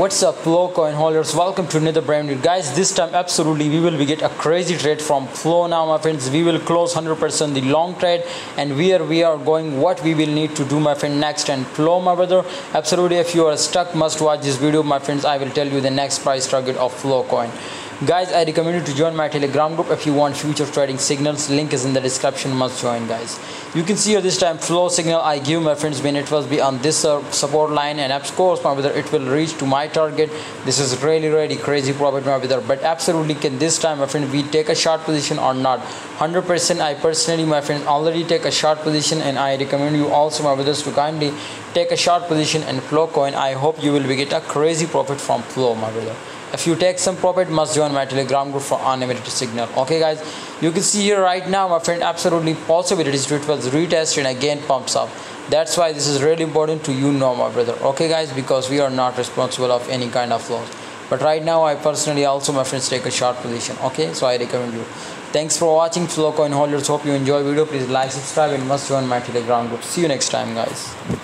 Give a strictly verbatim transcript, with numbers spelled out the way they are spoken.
What's up Flow coin holders, welcome to another brand new, guys. This time absolutely we will be get a crazy trade from Flow. Now my friends, we will close one hundred percent the long trade, and where we are going, what we will need to do, my friend, next. And Flow, my brother, absolutely, if you are stuck, must watch this video, my friends. I will tell you the next price target of Flow coin. Guys, I recommend you to join my Telegram group if you want future trading signals. Link is in the description, must join, guys. You can see here this time Flow signal I give, my friends, when it was beyond this uh, support line, and of course, my brother, it will reach to my target. This is really really crazy profit, my brother. But absolutely, can this time, my friend, we take a short position or not? one hundred percent I personally, my friend, already take a short position, and I recommend you also, my brothers, to kindly take a short position and Flow coin. I hope you will be get a crazy profit from Flow, my brother. If you take some profit, must join my Telegram group for unlimited signal. Okay, guys, you can see here right now, my friend, absolutely possibilities to it was retested and again pumps up. That's why this is really important to you know, my brother. Okay, guys, because we are not responsible of any kind of loss. But right now, I personally also, my friends, take a short position. Okay, so I recommend you. Thanks for watching, Flow coin holders. Hope you enjoy video. Please like, subscribe, and must join my Telegram group. See you next time, guys.